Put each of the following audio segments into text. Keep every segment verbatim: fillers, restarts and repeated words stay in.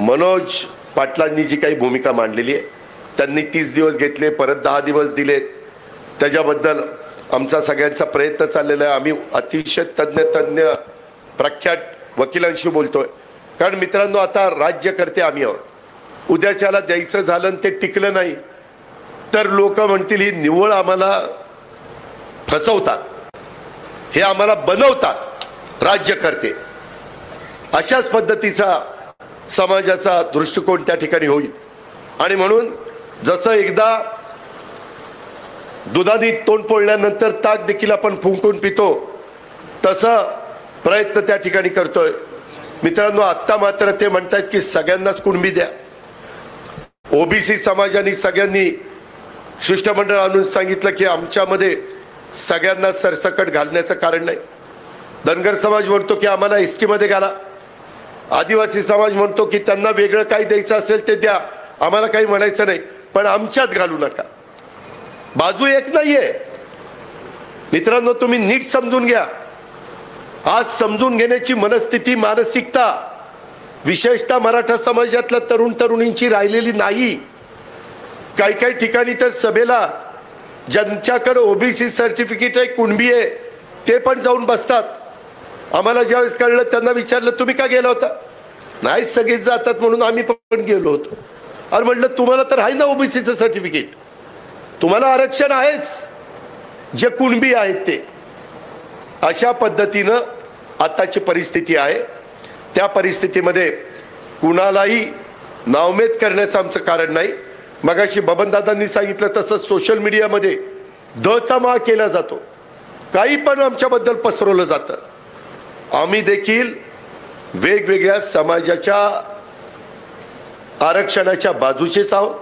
मनोज पाटलांनी जी काही भूमिका मांडलेली आहे, त्यांनी तीस दिवस घेतले, परत दहा दिवस दिले, त्याच्याबद्दल आमचा सगळ्यांचा प्रयत्न चाललेला आहे। आम्ही अतिशय तज्ञ तज्ञ प्रख्यात वकिलांशी बोलतोय, कारण मित्रांनो आता राज्यकर्ते आम्ही आहोत। उद्याच्याला द्यायचं झालं ते टिकलं नाही तर लोक म्हणतील ही निवळ आम्हाला फसवतात, हे आम्हाला बनवतात राज्यकर्ते। अशाच पद्धतीचा समाजाचा दृष्टिकोन त्या ठिकाणी होईल। आणि म्हणून जसं एकदा दुधाने तोंड पोळल्यानंतर ताक देखील आपण फुंकून पितो, तसा प्रयत्न त्या ठिकाणी करतोय। मित्रांनो आता मात्र ते म्हणतात की सगळ्यांनाच कुणबी द्या। ओबीसी समाजाने सगळ्यांनी शिष्टमंडळ आणून सांगितलं की आमच्यामध्ये सगळ्यांना सरसकट घालण्याचं कारण नाही। धनगर समाज म्हणतो की आम्हाला एस टी मध्ये घाला, आदिवासी समाज म्हणतो की त्यांना वेगळं काही द्यायचं असेल ते द्या, आम्हाला काही म्हणायचं नाही, पण आमच्यात घालू नका। बाजू एक नाहीये मित्रांनो, तुम्ही नीट समजून घ्या। आज समजून घेण्याची मनस्थिती, मानसिकता विशेषतः मराठा समाजातल्या तरुण तरुणींची राहिलेली नाही। काही काही ठिकाणी तर सभेला ज्यांच्याकडे ओबीसी सर्टिफिकेट आहे, कुणबी आहे, ते पण जाऊन बसतात। आम्हाला ज्यावेळेस कळलं त्यांना विचारलं तुम्ही का गेला होता, नाही सगळेच जातात म्हणून आम्ही पण गेलो होतो। अरे म्हटलं तुम्हाला तर आहे ना ओबीसीचं सर्टिफिकेट, तुम्हाला आरक्षण आहेच, जे कुणबी आहेत ते। अशा पद्धतीनं आताची परिस्थिती आहे। त्या परिस्थितीमध्ये कुणालाही नावमेद करण्याचं आमचं कारण नाही। मगाशी बबनदादांनी सांगितलं तसं सोशल मीडियामध्ये दचा माळ केला जातो, काही पण आमच्याबद्दल पसरवलं जातं। आम्ही देखील वेगवेगळ्या समाजाच्या आरक्षणाच्या बाजूचेच आहोत,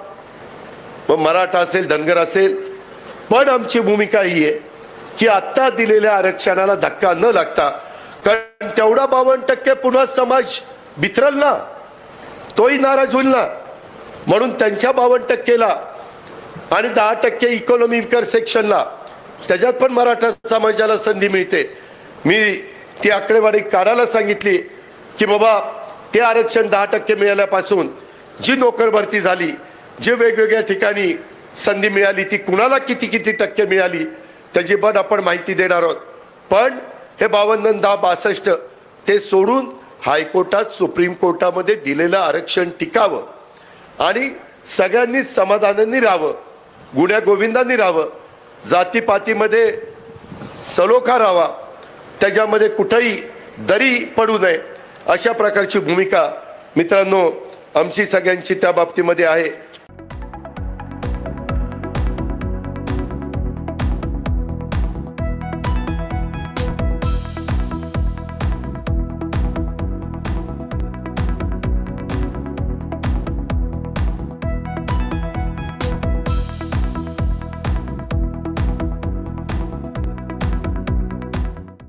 मग मराठा असेल धनगर असेल, पण आमची भूमिका ही आहे की आत्ता दिलेल्या आरक्षणाला धक्का न लागता, कारण तेवढा बावन्न टक्के पुन्हा समाज बिथरल ना, तोही नाराज होईल ना, म्हणून त्यांच्या बावन्न टक्केला आणि दहा टक्के इकॉनॉमिकर सेक्शनला त्याच्यात पण मराठा समाजाला संधी मिळते। मी ती आकडेवारी काढायला सांगितली की बाबा ते आरक्षण दहा टक्के मिळाल्यापासून जी नोकर भरती झाली, जी वेगवेगळ्या ठिकाणी संधी मिळाली, ती कुणाला किती किती टक्के मिळाली त्याची पण आपण माहिती देणार आहोत। पण हे बावन्न दहा बासष्ट ते सोडून हायकोर्टात सुप्रीम कोर्टामध्ये दिलेलं आरक्षण टिकावं आणि सगळ्यांनी समाधानाने राहावं, गुण्या गोविंदांनी राहावं, जातीपातीमध्ये सलोखा राहावा, त्याच्यामध्ये कुठेही दरी पडू नये, अशा प्रकारची भूमिका मित्रांनो आमची सगळ्यांची त्या बाबतीमध्ये आहे।